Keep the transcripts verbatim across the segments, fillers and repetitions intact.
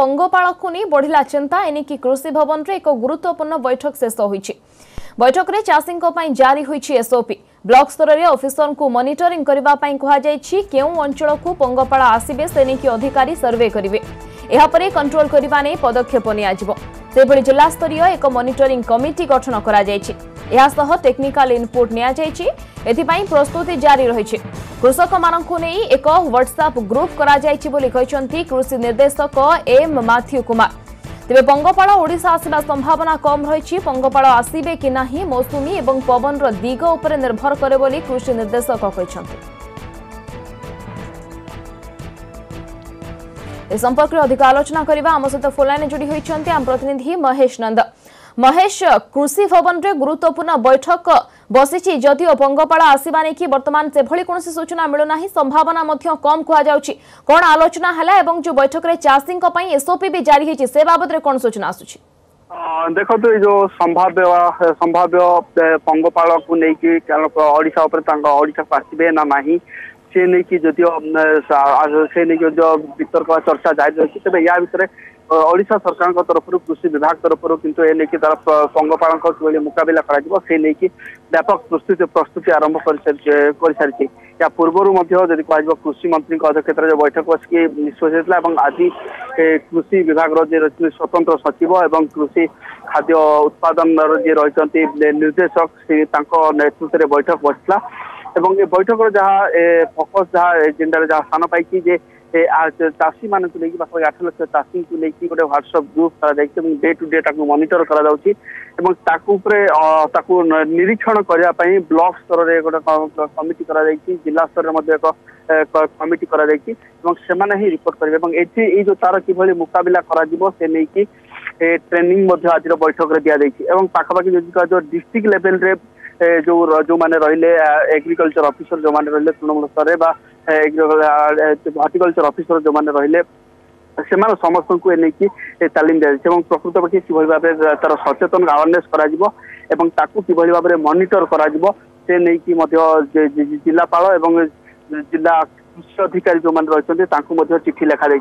पंगपालक नहीं बढ़ला चिंता एनिकी कृषि भवन रे एक गुरुत्वपूर्ण बैठक शेष होईछि। बैठक रे चासिंग को पई जारी होईछि एसओपी। ब्लॉक स्तर रे ऑफिसर को मॉनिटरिंग करबा पई कहआ जायछि। केउ अंचल को पंगपाला आसीबे सेनिकी अधिकारी सर्वे करिवे। एहा परे कंट्रोल करबा नै पदक्षेप नै आजिबो। सेभळी जिला स्तरीय एक मॉनिटरिंग कमिटी गठन करा जायछि। एहा सह टेक्निकल इनपुट नै आजायछि। एथि पई प्रस्तुति जारी रहिछि। कृषक मानंकु नै एक व्हाट्सएप ग्रुप करा जायछि बोली कहचंती कृषि निर्देशक एम माथ्यू कुमार। तेबे पंगपाल ओडिशा आसीबा संभावना कम रहिछि। पंगपाल आसीबे कि नाही मौसमी एवं पवन रो दिग उपरे निर्भर करे बोली कृषि निर्देशक कहचंती। ए संपर्क रे अधिक आलोचना करिवा हम सहित फोन लाइन जुडी होइचंती हम प्रतिनिधि महेश नंद। महेश, कृषि भवन रे गुरुत्वपूर्ण बैठक बसिछि जदिओ पंगपाला आसीबा नै कि वर्तमान से भली कोनोसी सूचना मिलो नाही, संभावना मध्य कम कुआ जाउछि। कोन आलोचना हला एवं जो बैठक रे चासिंग को पई एसओपी भी जारी हेछि से बाबत रे कोन सूचना आसुछि? देखो तो जो संभाव्य संभाव्य पंगपाला को नै कि ओडिसा ऊपर तांग ओडिसा पासीबे ना नाही से नै कि जदिओ से नै कि जो वितर्क चर्चा जारी रहिछि। तबे या भितरे ओडिशा सरकार तरफ कृषि विभाग तरफ किंतु ए लेकि तरफ पंगपाल कि मुकबिला कर व्यापक प्रस्तुति प्रस्तुति आरंभ कर सारी। या पूर्वर जब कह कृषि मंत्री अध्यक्षतार जो बैठक बसिक निष्पत्ति और आज कृषि विभाग रही स्वतंत्र सचिव एवं कृषि खाद्य उत्पादन जी रही निर्देशक नेतृत्व में बैठक बसला। बैठक जहाँ फोकस जहाँ एजेंडा जहाँ स्थान पाई जे चाषी मान को लेकिन पाखा आठ लक्ष चाषी को लेकिन गोटे ह्वाट्सअप ग्रुप कर डे टू डे मनिटर कर निरीक्षण करने ब्लॉक स्तर में गोटे कमिटी कर जिला स्तर में एक कमिटी कर रिपोर्ट करेंगे ये जो तार किभली मुकाबला से नहीं कि ट्रेनिंग आज बैठक में दि जाएगी। पाखापाखि जो डिस्ट्रिक्ट लेवल जो जो मैंने रहिले एग्रीकल्चर ऑफिसर जो मैंने रहिले तृणमूल स्तर हॉर्टिकल्चर ऑफिसर जो मैंने रहिले से समस्त को लेकिन तालीम दी जाए। प्रकृत पक्षे किभली भाव तार सचेतन अवेयरनेस कर भाव में मॉनिटर कर जिलापाल एवं जिला कृषि अधिकारी जो मैंने रही चिठी लिखाई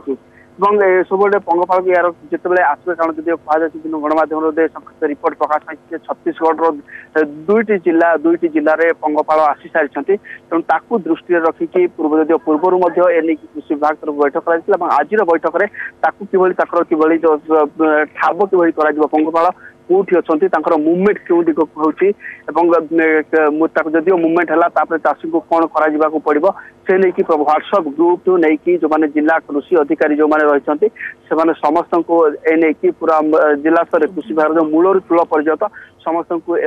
सब गोटे पंगपाल को यार जिते आसवे कारण जब कह गणमाध्यम संक्षिप्त रिपोर्ट प्रकाश पाई छत्तीसगढ़ दुईटी जिला दुईटी जिले में पंगपाल आसी सारी तेनाली दृष्टि रखिकी पूर्व जब पूर्वर एने कृषि विभाग तरफ बैठक कर आज बैठक में किभली ठाब किभली पंगपाल कौटी अच्छा मुवमेंट क्यों दिख हो जदिव मुवमेंट है चाषी को कौन कर पड़ो से लेकिन ह्वाट्सअप ग्रुप टू नहीं जो मैंने जिला कृषि अधिकारी जो मैंने रही समस्त को लेकिन पूरा जिला स्तर कृषि विभाग मूल चूल पर्यत समस्त को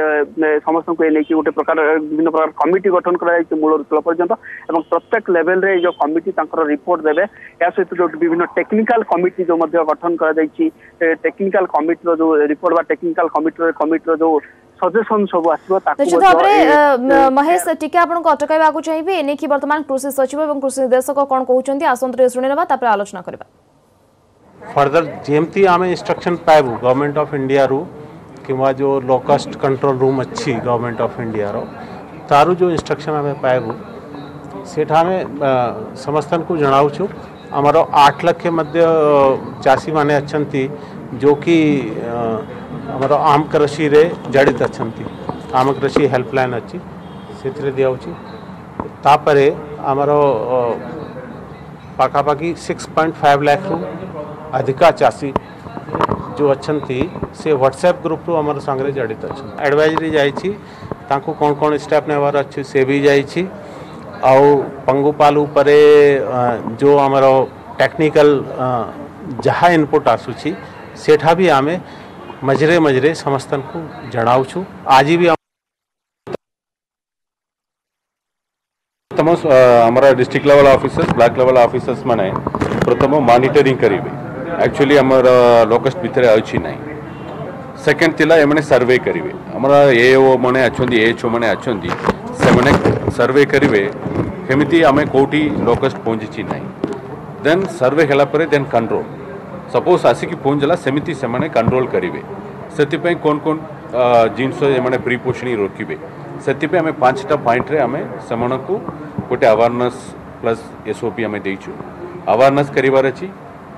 समस्त को लेकिन गोटे प्रकार विभिन्न प्रकार कमिटी गठन कर मूल चूल पर्यत और प्रत्येक लेवल रे जो कमिटी रिपोर्ट देवे। या सहित जो विभिन्न टेक्निकाल कमिटी जो गठन कर टेक्निकाल कमिटी जो रिपोर्ट टेक्निक कमिटी कमिटी जो सजेशन सब आसीबो ताको। महेश टिके आपन को अटकाइबा को चाहिबे एने कि वर्तमान कृषि सचिव एवं कृषि निर्देशक कोन कहउचंती आसंतरे सुनिलेबा तापर आलोचना करबा फर्दर जेएमटी आमे इंस्ट्रक्शन पाइबो गवर्नमेंट ऑफ इंडिया रु किवा जो लो कॉस्ट कंट्रोल रूम अच्छी गवर्नमेंट ऑफ इंडिया रो तारु जो इंस्ट्रक्शन आमे पाइबो सेठा में समस्तन को जणाउ छु हमरो आठ लाख के मध्य चासी माने अछंती जो कि आमर आम कृषि रे जड़ित अच्छा आम कृषि हेल्पलाइन अच्छी से दिखाऊपर आमर पखापाखि सिक्स पॉइंट फाइव लाख रु अधिका चाषी जो अच्छा से व्हाट्सएप ग्रुप रू आम संगे जड़ित अच्छा एडवाइजरी जाता कौन कौन स्टेप नेबार अच्छे से भी जाइए आउ पंगुपाल उपरे जो आमर टेक्निकल जहाँ इनपुट आसूसी सेठा भी आमे मजरे मजरे समस्तन को जणाऊ छु। आज भी तमस हमारा district level officers block level officers माने प्रथम मॉनिटरिंग करिवे एक्चुअली हमर लोकस्ट भितर आछि नै सेकंड तिला एमने सर्वे करिवे हमरा एओ माने अछोंदी एचओ माने अछोंदी से माने सर्वे करिवे हेमिति आमे कोटी लोकस्ट पहुंचि नै देन सर्वे हला परे देन कंट्रोल सपोज आसिक पहुँचला सेमती से माने कंट्रोल करेंगे से कौन कौन जिनमें प्रिपोषणी रोकवे से आम पांचटा पॉइंट रे आम से गोटे अवेयरनेस प्लस एसओपी आम देचु अवेयरनेस करिवार अछि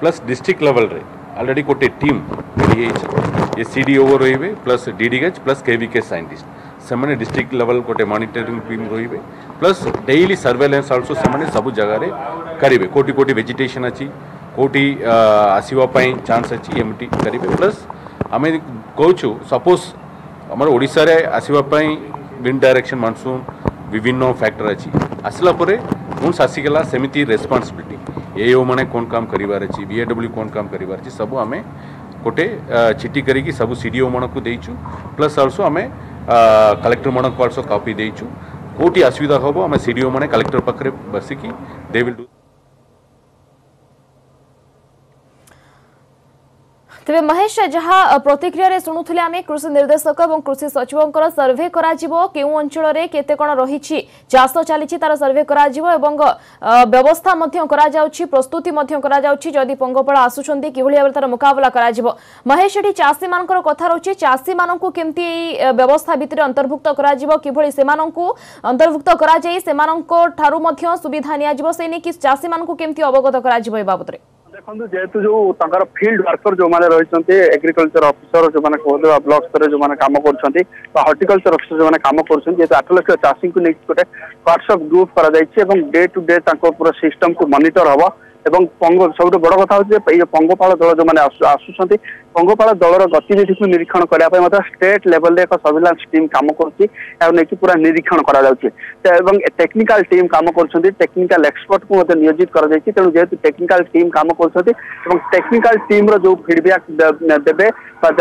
प्लस डिस्ट्रिक्ट लेवल रे अलरेडी गोटे टीम ये सीडीओ रही plus DDH plus KVK scientist से डिस्ट्रिक्ट लेवल गोटे मॉनिटरिंग टीम रही प्लस डेली सर्वेलेंस आल्सो से सब जगह करेंगे कोटी कोटी वेजिटेशन अच्छी कौटी आसवाई चान्स अच्छी एमटी करेंगे प्लस आम कहूँ सपोज आमर ओडिशारे आसवाई विंड डायरेक्शन मानसून विभिन्न फैक्टर अच्छी आसला पुण्स आसीगला सेमती रेस्पन्सबिलिटी एओ मैंने कौन काम करार अच्छी बीएडब्ल्यू कौन काम करार अच्छी सब आम गोटे चिट्ठी करी सब सीडीओ मानक देचु प्लस आल्सो आम कलेक्टर मानक आल्सो कॉपी देचु कौटी असुविधा हम आम सीडीओ मैंने कलेक्टर पाखे बसिकी दे विल डू तेरे महेश जहाँ प्रतिक्रिया शुणुले आम कृषि निर्देशक और कृषि सचिवों सर्भे क्यों अंचल में केते कौन रही चाष चली तार सर्भे व्यवस्था प्रस्तुति जदि पंगपाल आसुंच कि तार मुकबला महेश चाषी मान कथा रही चाषी मानक केमती व्यवस्था भितर अंतर्भुक्त करभुक्त कर सुविधा नि चाषी मानक केमती अवगत कर बाबद में देखो जेहेतु जो तंकर फील्ड वर्कर जो माने रहिसंते एग्रीकल्चर ऑफिसर जो माने कोदो ब्लॉक स्तर जो माने काम करछंती बा हॉर्टिकल्चर ऑफिसर जो माने काम करछंती जेहेतु आठ लाख चासिंग को नेक्स्ट कोटे व्हाट्सएप ग्रुप करा जायछि एवं डे टू डे तंकर पूरा सिस्टम को मॉनिटर हवा एवं पंग सब बड़ कथा हे पंगपाल दल जो मैंने आसुँच पंगपाल दलर गतिविधि को निरीक्षण करने मतलब स्टेट लेवल एक सर्विलांस टीम काम कर पूरा निरीक्षण करेक्निकाल टीम काम करेक्निकाल एक्सपर्ट को नियोजित कर तेणु जेहतु टेक्निकाल टीम काम करेक्निकाल टीम रो फीडबैक देवे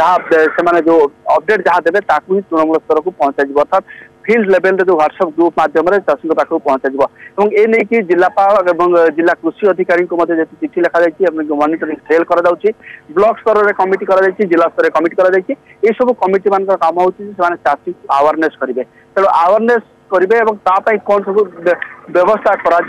जो अपडेट जहाँ देवे ताकू ही तृणमूल स्तर को पहुंचा अर्थात फील्ड लेवल जो व्हाट्सएप ग्रुप माध्यम चाषी पाखक पहुंचा एने की जिलापाल जिला कृषि अधिकारी को चिठी लिखा जाए मॉनिटरिंग सेल कर ब्लॉक स्तर में कमिटी कर जिला स्तर कमिटी कर सब कमिटी मान काम होने चाषी अवेयरनेस करेंगे तेणु अवेयरनेस करेंगे और कौन सब व्यवस्था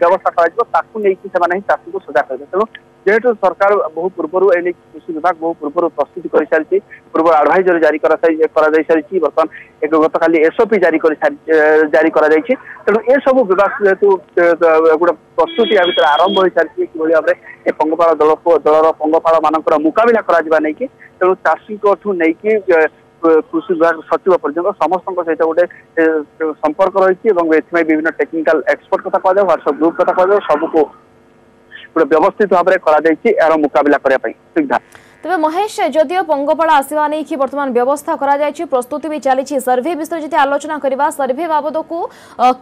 व्यवस्था चाषी को सजा करेंगे तेणु जेहेतु सरकार बहु पूर्व एने कृषि विभाग बहु पूर्व प्रस्तुति कर सारी पूर्व आडभाइजरी जारी सारी बर्तमान एक गत खाली एसओपी जारी जारी तेणु ए सब विभाग जेहेतु गोटे प्रस्तुति या भितर आरंभ हो सारी कि भाव में पंगपाल दल को दलर पंगपाल मानकर मुकबिला नहीं तेणु चाषी नहीं कृषि विभाग सचिव पर्यटन समस्त सहित गोटे संपर्क रही विभिन्न टेक्निकाल एक्सपर्ट कथा कह व्हाट्सएप ग्रुप कथा कह सबको व्यवस्थित भाव में कर मुकबिला सुविधा तेज महेश जदिव पंगपाल आसवा नहीं कि बर्तमान व्यवस्था कर प्रस्तुति भी चली सर्भे विषय जी आलोचना करवा सर्भे बाबद को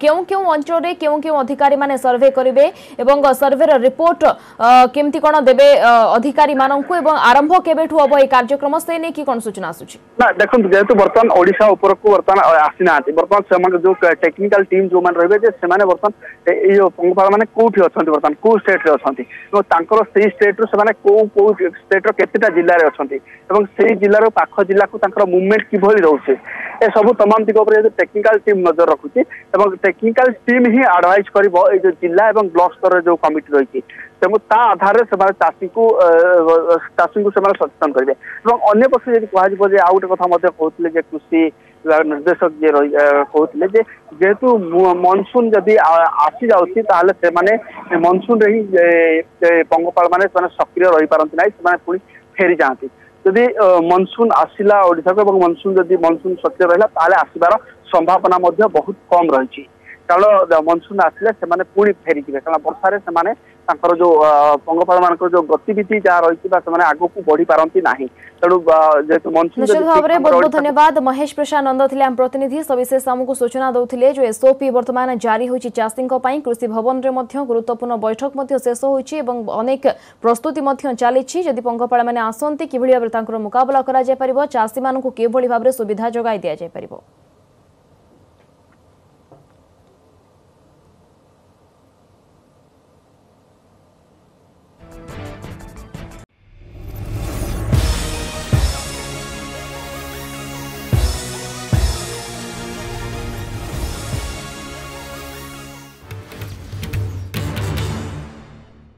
क्यों क्यों अंचल में क्यों क्यों अधिकारी माने सर्भे करेंगे और सर्भेर रिपोर्ट केमती कौन देवे अधिकारी मानक आरंभ केबेठू हम यह कार्यक्रम से नहीं कि कौन सूचना आसूची ना देखो जेहतु बर्तमान ओडिशा उपरकू बर्तमान आसी ना बर्तमान जो टेक्निकाल टीम जो रही बर्तमान ये पंगपाल मैंने कौटी अच्छा बर्तमान कौ स्टेट अच्छे से स्टेट रू से कौ कौ स्टेट रेटा जिले में अच्छे से जिलार पाख जिला को मुवमेंट कि रोचे ए सब तमाम दिग पर टेक्निकाल टीम नजर रखुची टेक्निकाल टीम ही आडवाइज कर जिला और ब्लॉक स्तर जो कमिटी रही तेणु ता आधार से चाषी को चाषी को सचेतन करेंगे अगर पक्ष जी कह गोटे कथा कहते कृषि निर्देशक जी रही कहते जे जेहेतु मनसून जदि आसी जाऊँगी से मनसून रे ही पंगपाल मैंने सक्रिय रही पारती ना से पुणी फेरी जाती जदि मनसून आसला ओडिशा को और मनसून जदि मनसून सक्रिय रहा आसबार संभावना बहुत कम रही कारण मनसून आसले से पुणी फेरीजे कारण वर्षा से जो पंगपाल मान जो गतिविधि जहाँ रही आग को बढ़ी पारती ना तेणु जेहतु मनसून निश्चित भाव में बहुत बहुत धन्यवाद महेश प्रसाद नंद थे आम प्रतिनिधि सविशेष आमको सूचना दौते जो एसओपी बर्तमान जारी होती चाषी कृषि भवन में गुरुत्वपूर्ण बैठक शेष होती अनेक प्रस्तुति चली जदि पंगपाल मैंने आसती कि भाव में मुकबला चाषी मानक किभली भाव में सुविधा जगाई दि जापर।